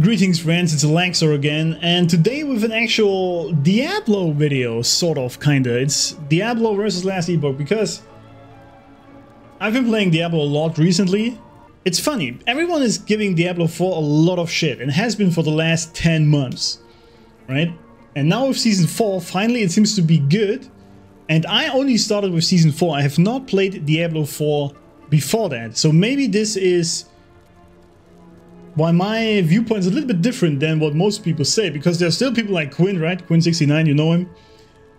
Greetings friends, it's Alexxor again, and today with an actual Diablo video, sort of, kinda. It's Diablo versus Last Epoch, because I've been playing Diablo a lot recently. It's funny, everyone is giving Diablo 4 a lot of shit, and has been for the last 10 months, right? And now with Season 4, finally it seems to be good, and I only started with Season 4. I have not played Diablo 4 before that, so maybe this is why my viewpoint is a little bit different than what most people say, because there's still people like Quinn, right? Quinn69, you know him,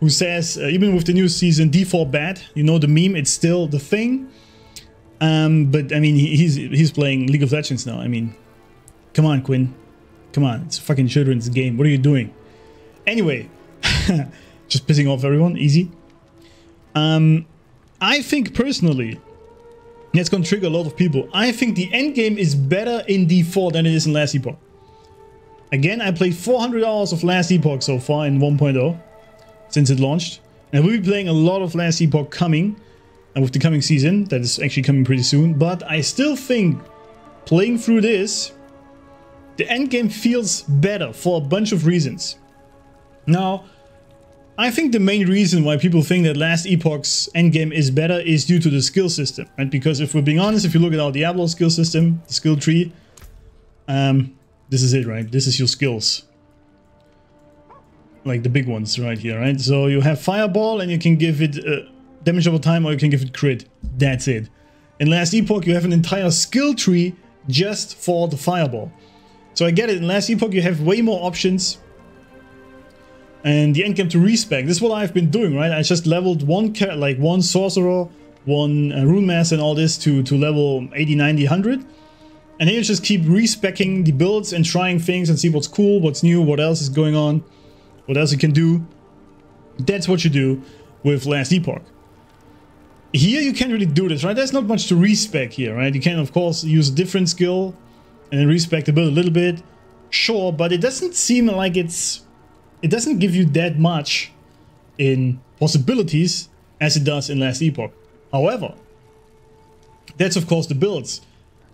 who says even with the new season, D4 bad. You know the meme, it's still the thing. But I mean, he's playing League of Legends now. I mean, come on, Quinn, come on, it's a fucking children's game. What are you doing? Anyway, just pissing off everyone, easy. I think personally, that's going to trigger a lot of people. I think the end game is better in D4 than it is in Last Epoch. Again, I played 400 hours of Last Epoch so far in 1.0 since it launched. And we'll be playing a lot of Last Epoch coming, and with the coming season, that is actually coming pretty soon. But I still think playing through this, the end game feels better for a bunch of reasons. Now, I think the main reason why people think that Last Epoch's endgame is better is due to the skill system, right? Because if we're being honest, if you look at our Diablo skill system, the skill tree, this is it, right? This is your skills. Like the big ones right here, right? So you have Fireball and you can give it damage over time, or you can give it crit. That's it. In Last Epoch, you have an entire skill tree just for the Fireball. So I get it, in Last Epoch you have way more options. And the end game to respec. This is what I've been doing, right? I just leveled one sorcerer, one rune master, and all this to level 80, 90, 100. And then you just keep respecking the builds and trying things and see what's cool, what's new, what else is going on, what else you can do. That's what you do with Last Epoch. Here you can't really do this, right? There's not much to respec here, right? You can, of course, use a different skill and then respec the build a little bit. Sure, but it doesn't seem like it's... It doesn't give you that much in possibilities as it does in Last Epoch. However, that's of course the builds.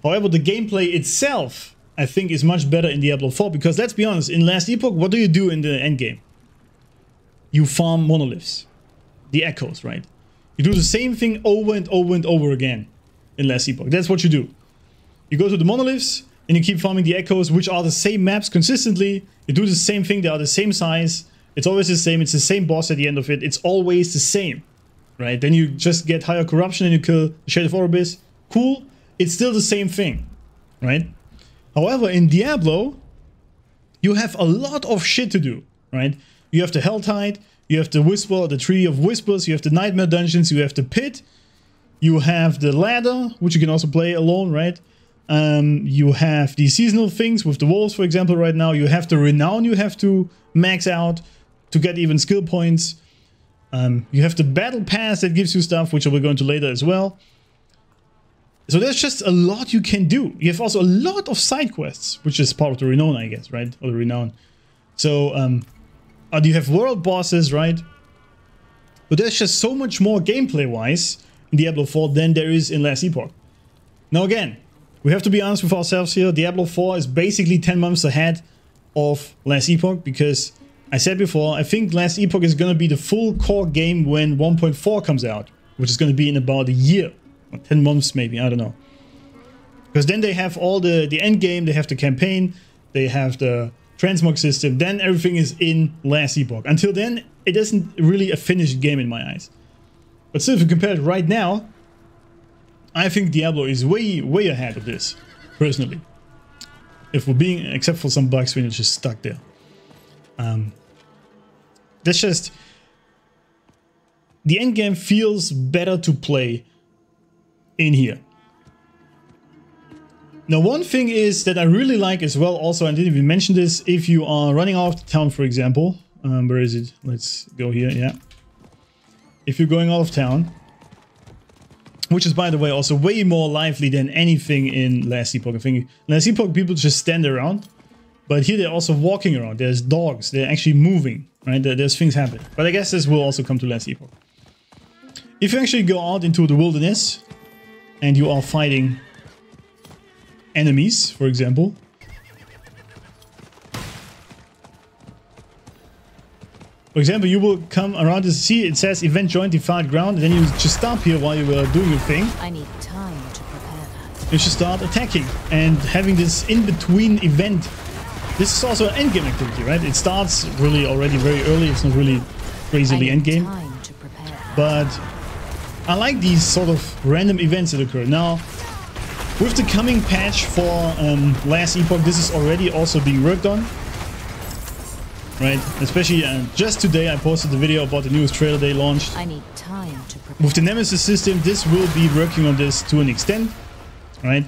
However, the gameplay itself, I think, is much better in Diablo 4, because let's be honest, in Last Epoch, what do you do in the endgame? You farm monoliths, the echoes, right? You do the same thing over and over and over again in Last Epoch. That's what you do. You go to the monoliths, and you keep farming the echoes, which are the same maps consistently. You do the same thing, they are the same size. It's always the same, it's the same boss at the end of it. It's always the same, right? Then you just get higher corruption and you kill the Shade of Orbis. Cool, it's still the same thing, right? However, in Diablo, you have a lot of shit to do, right? You have the Helltide, you have the Whisper, the Tree of Whispers, you have the Nightmare Dungeons, you have the Pit, you have the Ladder, which you can also play alone, right? You have the seasonal things with the wolves, for example, right now. You have the renown you have to max out to get even skill points. You have the battle pass that gives you stuff, which we'll go into later as well. So there's just a lot you can do. You have also a lot of side quests, which is part of the renown, I guess, right? Or the renown. So you have world bosses, right? But there's just so much more gameplay-wise in Diablo 4 than there is in Last Epoch. Now again, we have to be honest with ourselves here. Diablo 4 is basically 10 months ahead of Last Epoch, because I said before, I think Last Epoch is going to be the full core game when 1.4 comes out, which is going to be in about a year, or 10 months maybe, I don't know. Because then they have all the end game, they have the campaign, they have the transmog system, then everything is in Last Epoch. Until then, it isn't really a finished game in my eyes. But still, if you compare it right now, I think Diablo is way, way ahead of this, personally. If we're being, except for some bugs when it's just stuck there. That's just... The endgame feels better to play in here. Now, one thing is that I really like as well also, I didn't even mention this, if you are running out of town, for example. Where is it? Let's go here, yeah. If you're going out of town, which is, by the way, also way more lively than anything in Last Epoch. I think Last Epoch people just stand around, but here they're also walking around. There's dogs, they're actually moving, right? There's things happening. But I guess this will also come to Last Epoch. If you actually go out into the wilderness and you are fighting enemies, for example, For example, you will come around to see it says event joined defined ground, and then you just stop here while you are doing your thing. I need time to prepare that. You should start attacking and having this in-between event. This is also an endgame activity, right? It starts really already very early. It's not really crazily endgame. But I like these sort of random events that occur. Now, with the coming patch for Last Epoch, this is already also being worked on. Right? Especially just today I posted the video about the newest trailer they launched. I need time to prepare. With the Nemesis system, this will be working on this to an extent. Right?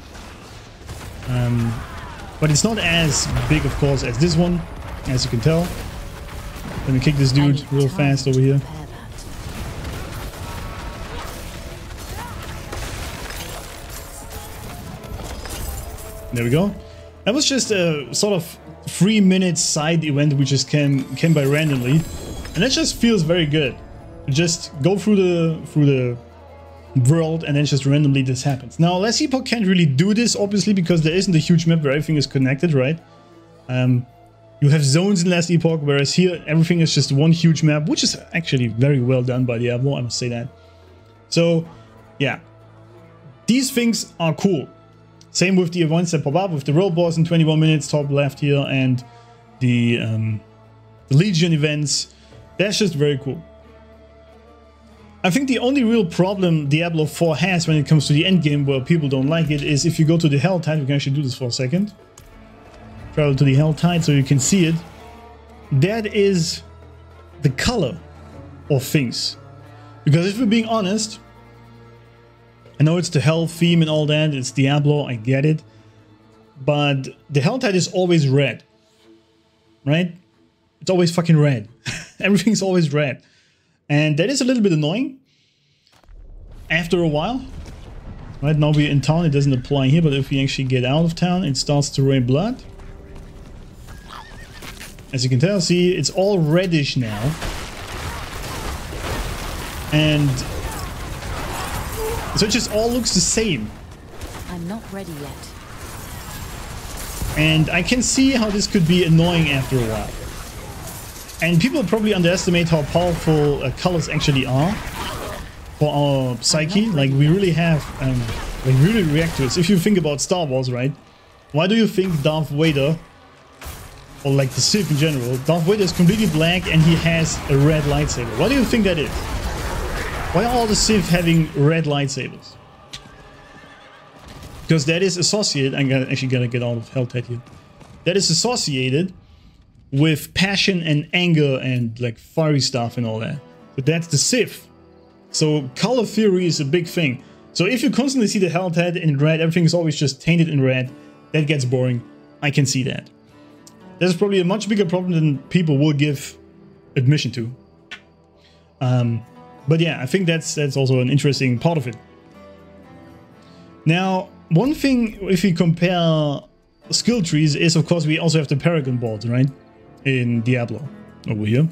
But it's not as big, of course, as this one, as you can tell. Let me kick this dude real fast over here. There we go. That was just a sort of 3-minute side event which just came by randomly, and that just feels very good. Just go through the world and then just randomly this happens. Now Last Epoch can't really do this, obviously, because there isn't a huge map where everything is connected, right? You have zones in Last Epoch, whereas here everything is just one huge map, which is actually very well done by Diablo, I must say that. So yeah, these things are cool. Same with the events that pop up, with the world boss in 21 minutes top left here, and the Legion events. That's just very cool. I think the only real problem Diablo 4 has when it comes to the endgame, where people don't like it, is if you go to the Helltide, we can actually do this for a second. Travel to the Helltide so you can see it. That is the color of things. Because if we're being honest, I know it's the Hell theme and all that, it's Diablo, I get it. But the Helltide is always red. Right? It's always fucking red. Everything's always red. And that is a little bit annoying after a while. Right now we're in town, it doesn't apply here, but if we actually get out of town, it starts to rain blood. As you can tell, see, it's all reddish now. And so it just all looks the same. I'm not ready yet. And I can see how this could be annoying after a while. And people probably underestimate how powerful colors actually are for our psyche. Like, we really have, like, really react to it. So if you think about Star Wars, right? Why do you think Darth Vader, or like the Sith in general, Darth Vader is completely black and he has a red lightsaber? Why do you think that is? Why are all the Sith having red lightsabers? Because that is associated, I actually gotta get out of Helltide here. That is associated with passion and anger and like fiery stuff and all that. But that's the Sith. So color theory is a big thing. So if you constantly see the Helltide in red, everything is always just tainted in red, that gets boring. I can see that. That's probably a much bigger problem than people will give admission to. But yeah, I think that's also an interesting part of it. Now, one thing, if we compare skill trees, is of course we also have the Paragon board, right? In Diablo over here.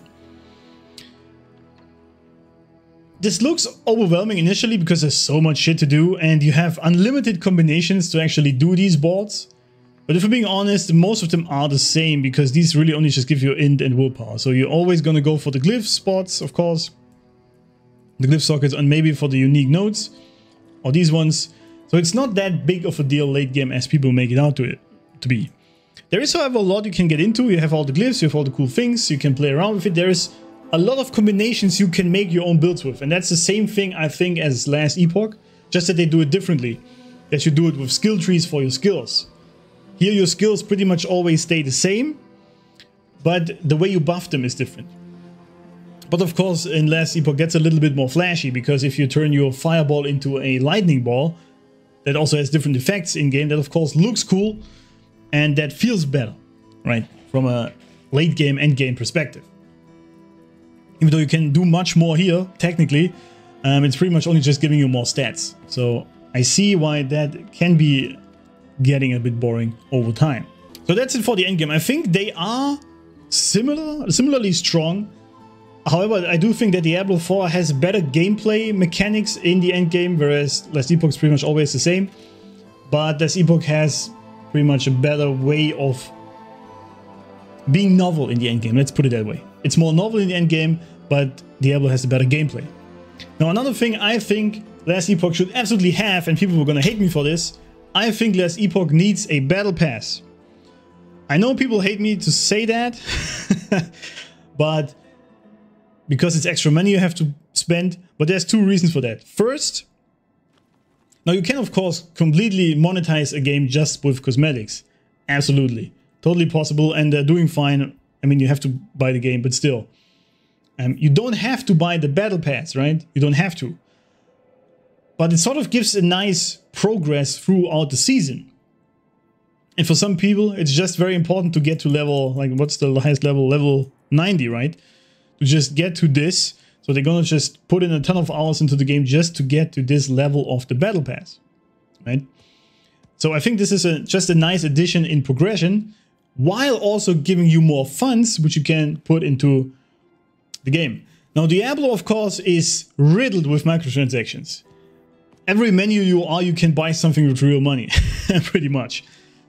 This looks overwhelming initially because there's so much shit to do and you have unlimited combinations to actually do these boards. But if we're being honest, most of them are the same because these really only just give you int and willpower. So you're always going to go for the glyph spots, of course, the glyph sockets, and maybe for the unique nodes or these ones. So it's not that big of a deal late game as people make it out to be. There is, however, a lot you can get into. You have all the glyphs, you have all the cool things, you can play around with it. There is a lot of combinations you can make your own builds with. And that's the same thing, I think, as Last Epoch, just that they do it differently. That you do it with skill trees for your skills. Here your skills pretty much always stay the same, but the way you buff them is different. But of course, in Last Epoch gets a little bit more flashy, because if you turn your fireball into a lightning ball, that also has different effects in game. That of course looks cool. And that feels better, right? From a late game, end game perspective. Even though you can do much more here, technically, it's pretty much only just giving you more stats. So I see why that can be getting a bit boring over time. So that's it for the end game. I think they are similarly strong. However, I do think that Diablo 4 has better gameplay mechanics in the end game, whereas Last Epoch is pretty much always the same. But Last Epoch has pretty much a better way of being novel in the endgame, let's put it that way. It's more novel in the endgame, but Diablo has a better gameplay. Now, another thing I think Last Epoch should absolutely have, and people were gonna hate me for this, I think Last Epoch needs a battle pass. I know people hate me to say that, but because it's extra money you have to spend, but there's two reasons for that. First, now you can of course completely monetize a game just with cosmetics. Absolutely. Totally possible, and they're doing fine. I mean, you have to buy the game, but still. You don't have to buy the battle pass, right? You don't have to. But it sort of gives a nice progress throughout the season. And for some people, it's just very important to get to level, like, what's the highest level? Level 90, right? To just get to this. So they're gonna just put in a ton of hours into the game just to get to this level of the battle pass, right? So I think this is just a nice addition in progression, while also giving you more funds, which you can put into the game. Now, Diablo, of course, is riddled with microtransactions. Every menu you are, you can buy something with real money, pretty much.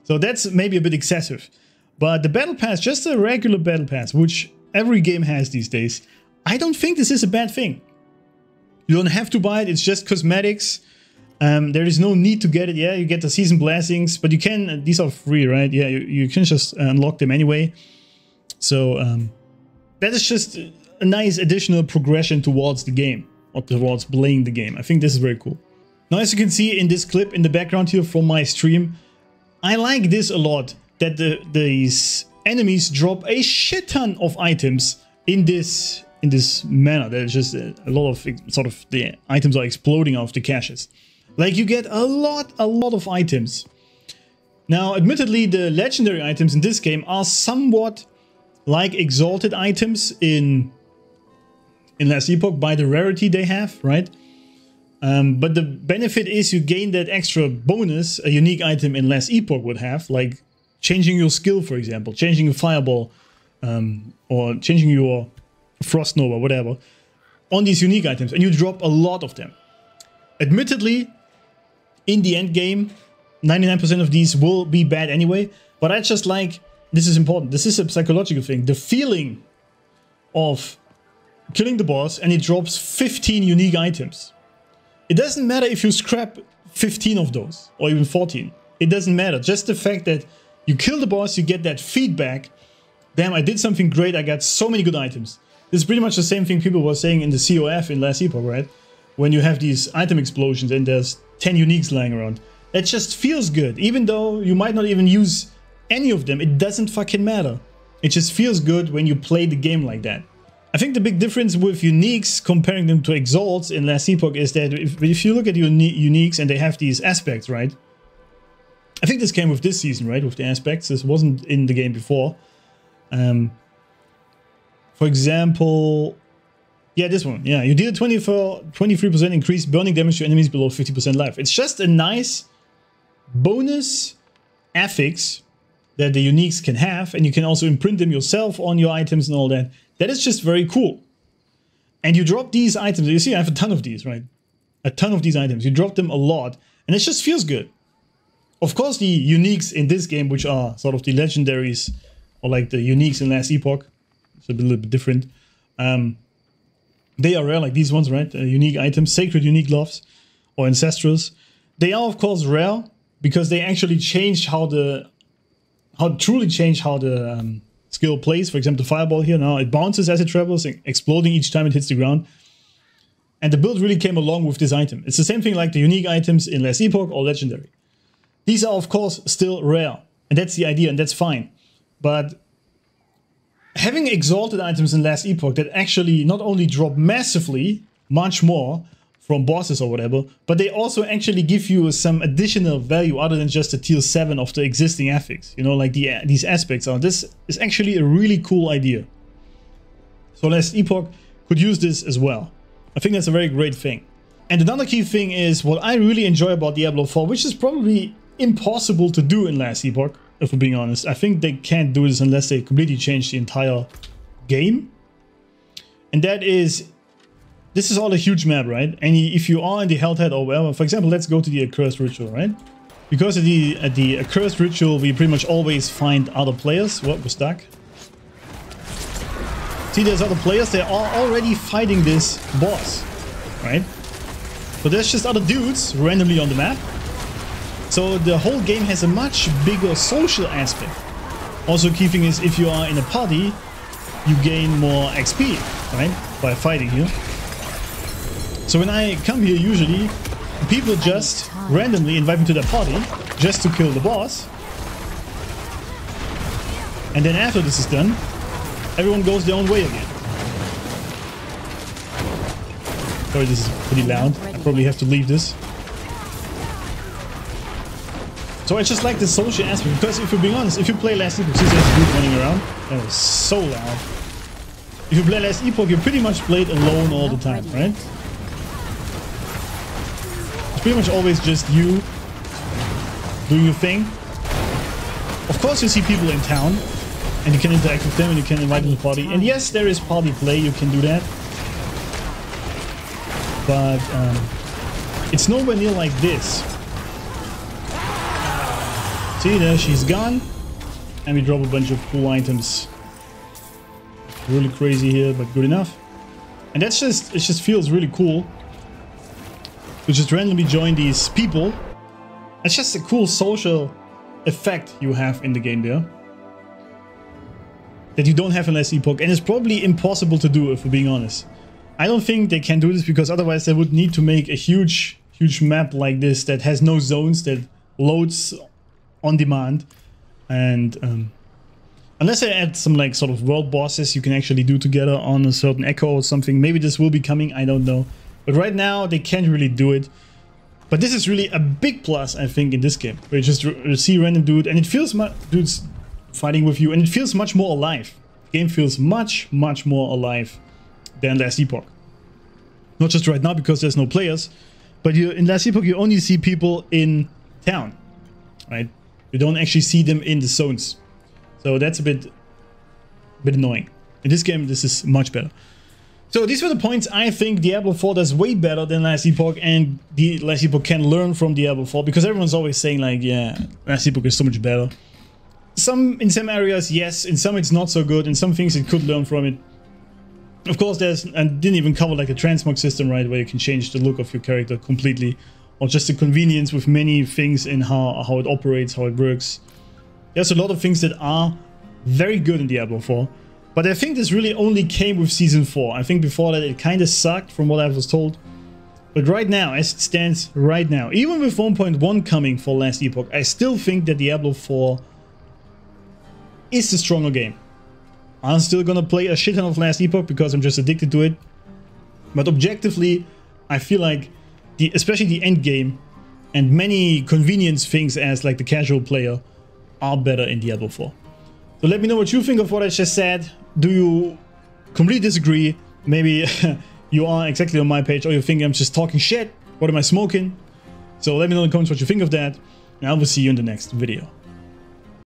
So that's maybe a bit excessive. But the battle pass, just a regular battle pass, which every game has these days, I don't think this is a bad thing. You don't have to buy it, it's just cosmetics. There is no need to get it. Yeah, you get the season blessings, but you can, these are free, right? Yeah, you can just unlock them anyway. So that is just a nice additional progression towards the game, or towards playing the game. I think this is very cool. Now, as you can see in this clip in the background here from my stream, I like this a lot, that these enemies drop a shit ton of items in this manner. There's just a lot of sort of the items are exploding out of the caches. Like, you get a lot of items. Now, admittedly, the legendary items in this game are somewhat like exalted items in Last Epoch by the rarity they have, right? But the benefit is you gain that extra bonus a unique item in Last Epoch would have, like changing your skill, for example, changing your fireball, or changing your frost nova, whatever, on these unique items, and you drop a lot of them. Admittedly, in the end game, 99% of these will be bad anyway, but I just like, this is important, this is a psychological thing, the feeling of killing the boss and it drops 15 unique items. It doesn't matter if you scrap 15 of those, or even 14, it doesn't matter. Just the fact that you kill the boss, you get that feedback, damn, I did something great, I got so many good items. This is pretty much the same thing people were saying in the COF in Last Epoch, right? When you have these item explosions and there's 10 uniques lying around. That just feels good. Even though you might not even use any of them, it doesn't fucking matter. It just feels good when you play the game like that. I think the big difference with uniques, comparing them to exalts in Last Epoch, is that if you look at your uniques and they have these aspects, right? I think this came with this season, right? With the aspects. This wasn't in the game before. For example, yeah, this one. Yeah, you deal 23% increased burning damage to enemies below 50% life. It's just a nice bonus affix that the uniques can have, and you can also imprint them yourself on your items and all that. That is just very cool. And you drop these items. You see, I have a ton of these, right? A ton of these items. You drop them a lot, and it just feels good. Of course, the uniques in this game, which are sort of the legendaries, or like the uniques in Last Epoch, it's a little bit different. They are rare, like these ones, right? Unique items, sacred unique gloves, or ancestrals. They are, of course, rare because they actually changed truly changed how the skill plays. For example, the fireball here now, it bounces as it travels, exploding each time it hits the ground. And the build really came along with this item. It's the same thing like the unique items in Last Epoch or legendary. These are, of course, still rare, and that's the idea, and that's fine. But having exalted items in Last Epoch that actually not only drop massively, much more, from bosses or whatever, but they also actually give you some additional value other than just the tier 7 of the existing affix. You know, like these aspects are. This is actually a really cool idea. So Last Epoch could use this as well. I think that's a very great thing. And another key thing is what I really enjoy about Diablo 4, which is probably impossible to do in Last Epoch. If we're being honest, I think they can't do this unless they completely change the entire game. And that is, this is all a huge map, right? And if you are in the Helltide or wherever, for example, let's go to the Accursed Ritual, right? Because at the Accursed Ritual, we pretty much always find other players. What, we're stuck. See, there's other players, they are already fighting this boss, right? So there's just other dudes randomly on the map. So the whole game has a much bigger social aspect. Also keeping is if you are in a party, you gain more XP, right? By fighting here. So when I come here, usually people just randomly invite me to their party just to kill the boss. And then after this is done, everyone goes their own way again. Sorry, this is pretty loud. I probably have to leave this. So I just like the social aspect, because if you're being honest, if you play Last Epoch, since there's a group running around, that was so loud. If you play Last Epoch, you pretty much played alone all the time, right? It's pretty much always just you doing your thing. Of course you see people in town, and you can interact with them, and you can invite them to the party. And yes, there is party play, you can do that. But it's nowhere near like this. See, there she's gone, and we drop a bunch of cool items. Really crazy here, but good enough. And that's just, it just feels really cool to just randomly join these people. It's just a cool social effect you have in the game there that you don't have in Last Epoch, and it's probably impossible to do if we're being honest. I don't think they can do this, because otherwise they would need to make a huge map like this that has no zones, that loads on demand, and unless I add some like sort of world bosses you can actually do together on a certain echo or something. Maybe this will be coming, I don't know, but right now they can't really do it. But this is really a big plus, I think, in this game, where you just see random dude and it feels dudes fighting with you, and it feels much more alive. The game feels much more alive than Last Epoch. Not just right now because there's no players, but in Last Epoch you only see people in town, right? You don't actually see them in the zones, so that's a bit annoying. In this game, this is much better. So these were the points I think Diablo 4 does way better than Last Epoch, and the Last Epoch can learn from Diablo 4, because everyone's always saying like, yeah, Last Epoch is so much better. In some areas, yes, in some it's not so good, and some things it could learn from it. Of course, there's, and didn't even cover like the transmog system, right, where you can change the look of your character completely. Or just the convenience with many things in how it operates, how it works. There's a lot of things that are very good in Diablo 4. But I think this really only came with Season 4. I think before that it kind of sucked from what I was told. But right now, as it stands right now, even with 1.1 coming for Last Epoch, I still think that Diablo 4 is the stronger game. I'm still gonna play a shit ton of Last Epoch because I'm just addicted to it. But objectively, I feel like especially the end game and many convenience things as like the casual player are better in Diablo 4. So let me know what you think of what I just said. Do you completely disagree? Maybe you are exactly on my page, or you think I'm just talking shit. What am I smoking? So let me know in the comments what you think of that, and I will see you in the next video.